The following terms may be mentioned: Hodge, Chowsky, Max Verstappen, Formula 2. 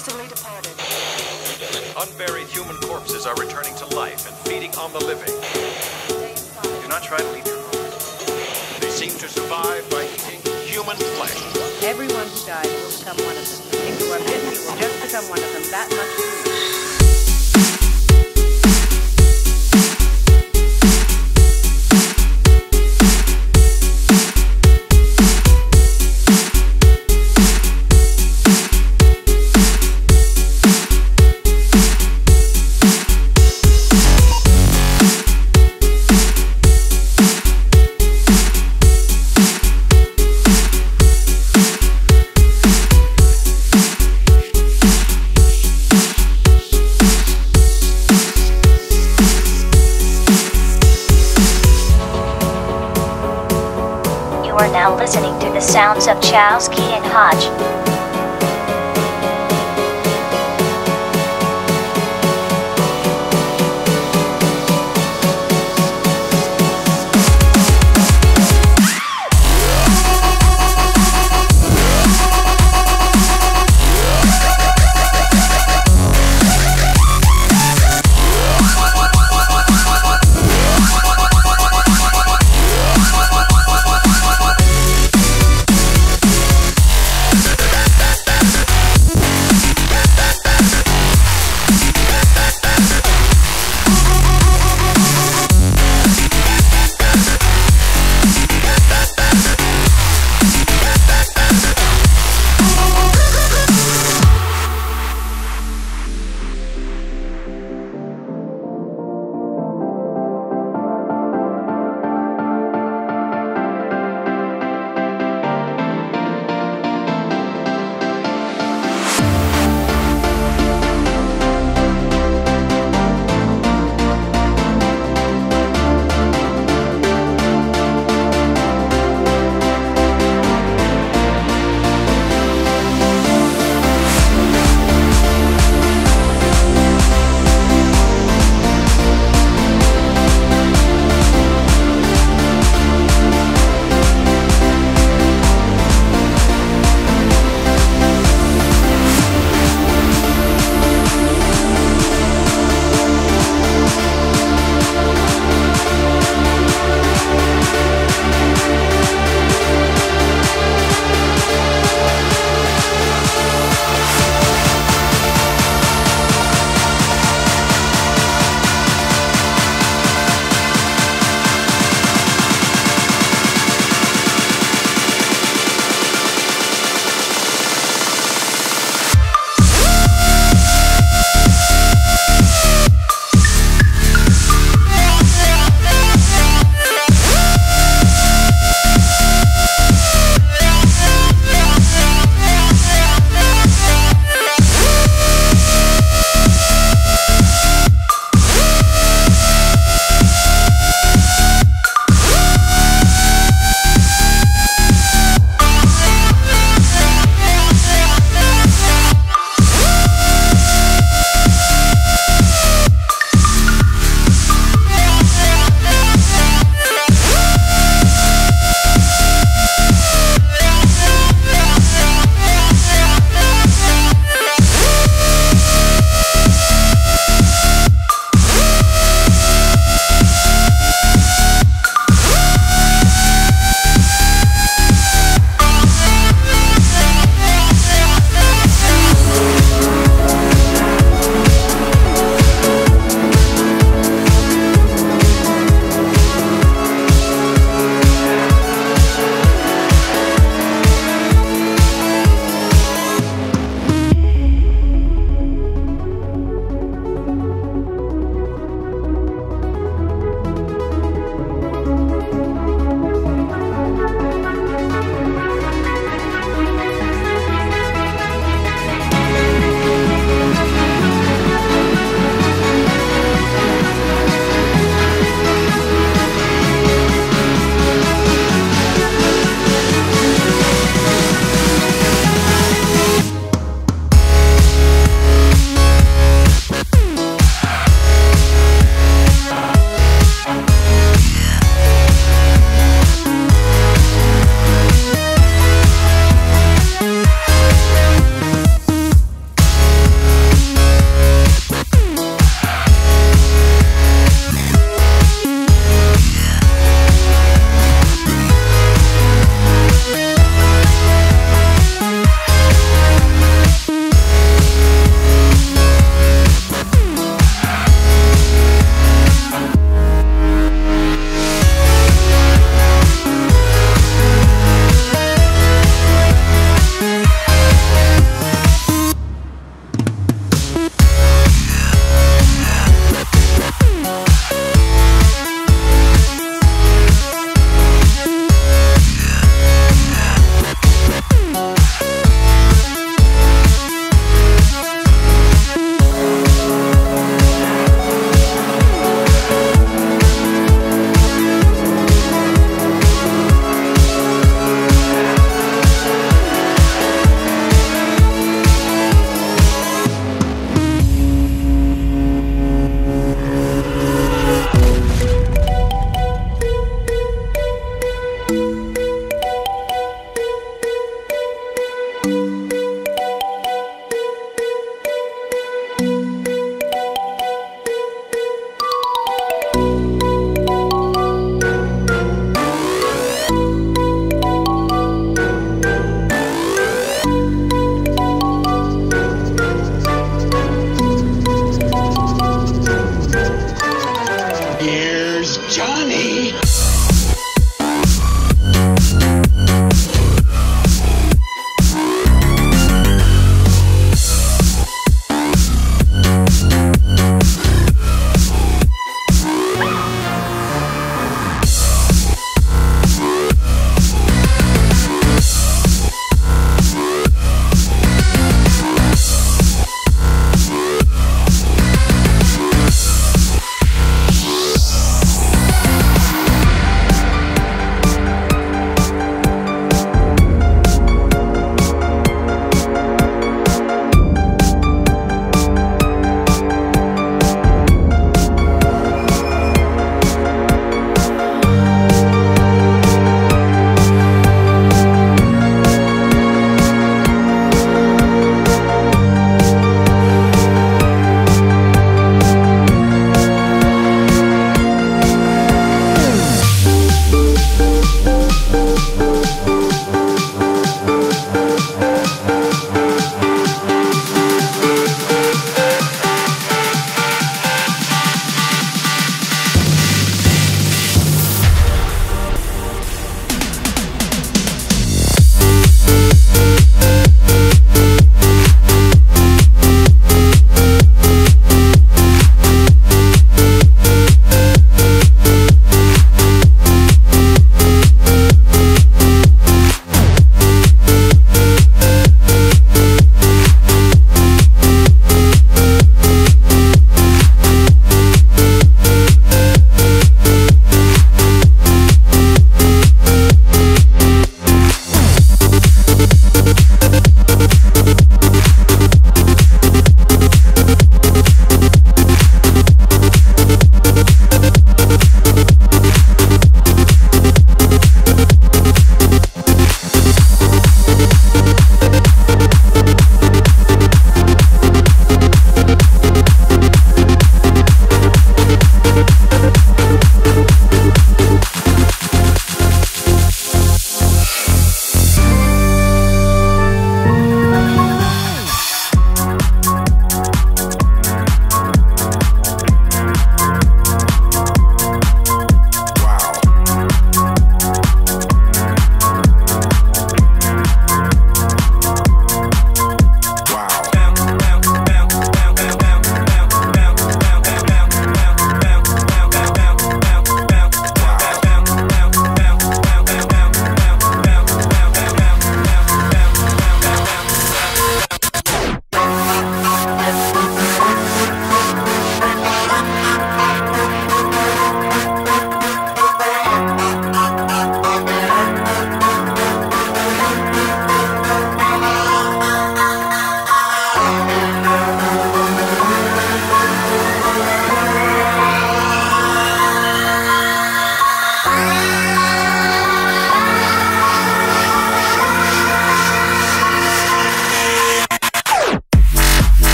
recently departed. Unburied human corpses are returning to life and feeding on the living. Do not try to leave your home. They seem to survive by eating human flesh. Everyone who dies will become one of them. If you are bitten, you will just become one of them. That much food. You're now listening to the sounds of Chowsky and Hodge.